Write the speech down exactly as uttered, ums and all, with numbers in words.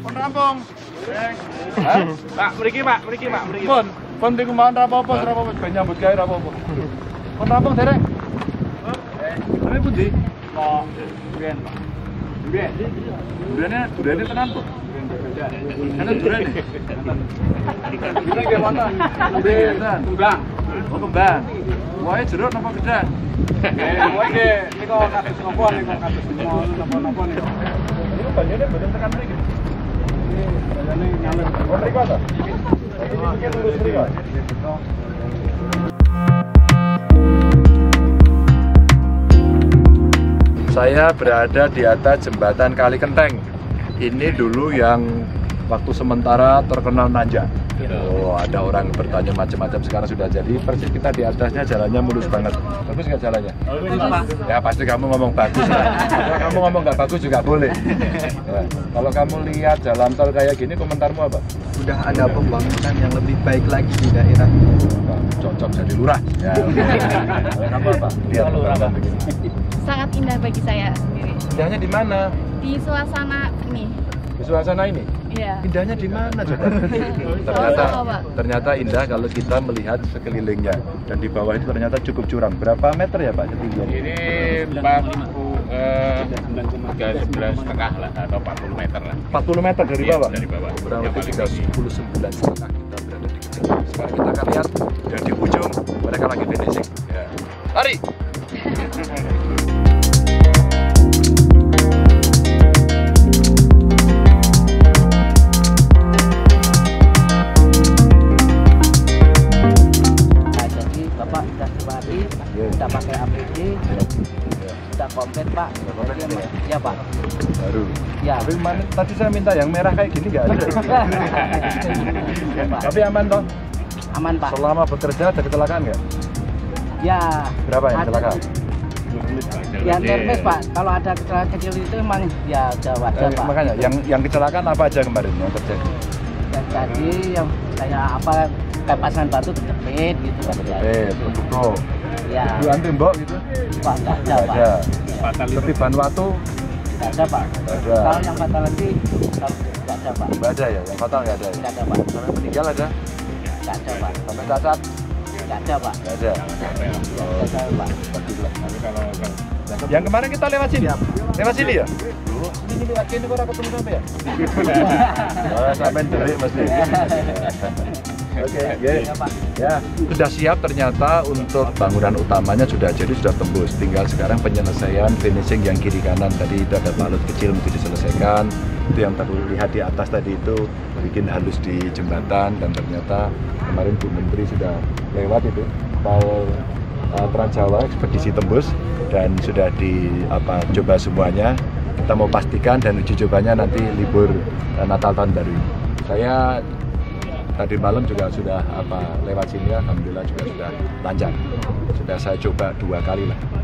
Pon rampung. Pak, mriki Pak, mriki Pak, mriki. Pon, pon mriku mawon ra apa-apa, ra apa-apa, ben nyambut gawe ra apa-apa. Pon rampung derek. Eh, sampe pundi? Lah, ben. Ben. Durane, durane tenan, Pon. Ana durane. Durane ge mana? Durane. Kembang. Oh, kembang. Wae jeruk napa gedang? Eh, wae ge niku kados napa niku kados napa niku. Niku banyune mboten tekan mriki. Banyune nyalir. Oh, mriki kok. Iki pikir lurus mriki kok. Saya berada di atas jembatan Kali Kenteng. Ini dulu yang waktu sementara terkenal nanjak. Oh, ada orang bertanya macam-macam, sekarang sudah jadi. Persis kita di atasnya, jalannya mulus banget. Bagus nggak jalannya? Ya pasti kamu ngomong bagus. Kalau kamu ngomong nggak bagus juga boleh. Nah, kalau kamu lihat jalan tol kayak gini, komentarmu apa? Sudah ada pembangunan yang lebih baik lagi di daerah. Nah, cocok jadi lurah. Ya, kalau kamu apa? Lihat lurah begini. Sangat indah bagi saya sendiri. Indahnya di mana? Di suasana nih. Di suasana ini? Iya. Indahnya di mana coba? Ternyata, ternyata indah kalau kita melihat sekelilingnya. Dan di bawah itu ternyata cukup curang. Berapa meter ya Pak ketinggian? Ini empat puluh sembilan koma lima lah, atau empat puluh meter lah. empat puluh meter dari bawah? Iya, dari bawah. Berarti tiga puluh sembilan koma lima kita berada di kecil. Sekarang kita akan lihat dari ujung mereka lagi finishing. Ya. Lari! Kita pakai A P D, kita komplit Pak. Iya Pak. Baru. Ya. Tapi mana, tadi saya minta yang merah kayak gini nggak ada. Tapi aman toh? Aman Pak. Selama bekerja ada kecelakaan nggak? Ya. Berapa yang kecelakaan? Yang termis Pak. Kalau ada kecelakaan kecil itu memang ya sudah wajar Pak. Makanya yang yang kecelakaan apa aja kemarin yang terjadi? Dan tadi yang kayak apa? Kepasan batu terjepit gitu kan. Terjepit, betul. Ya. Bukan tembok gitu. Pak, enggak ada, Pak. Ada. Ketiban batu enggak ada, Pak. Ada. Kalau yang fatal nanti enggak ada, Pak. Enggak ada ya, yang fatal enggak ada. Enggak ada, Pak. Sampai meninggal ada? Enggak ada, Pak. Sampai cacat? Enggak ada, Pak. Enggak ada. Enggak ada, Pak. Tapi kalau yang kemarin kita lewat sini. Lewat sini ya? Ini lewat sini kok ora ketemu sampai ya? Oh, sampai delik mesti. Oke, okay, yeah. yeah. Sudah siap ternyata untuk bangunan utamanya sudah jadi, sudah tembus. Tinggal sekarang penyelesaian finishing yang kiri kanan. Tadi itu ada balut kecil mesti diselesaikan. Itu yang terlihat di atas tadi itu bikin halus di jembatan. Dan ternyata kemarin Bu Menteri sudah lewat itu tol uh, Trans Jawa ekspedisi tembus. Dan sudah di apa coba semuanya. Kita mau pastikan dan uji cobanya nanti libur uh, Natal tahun baru. Saya tadi malam juga sudah apa lewat sini, alhamdulillah juga sudah lancar. Sudah saya coba dua kali lah.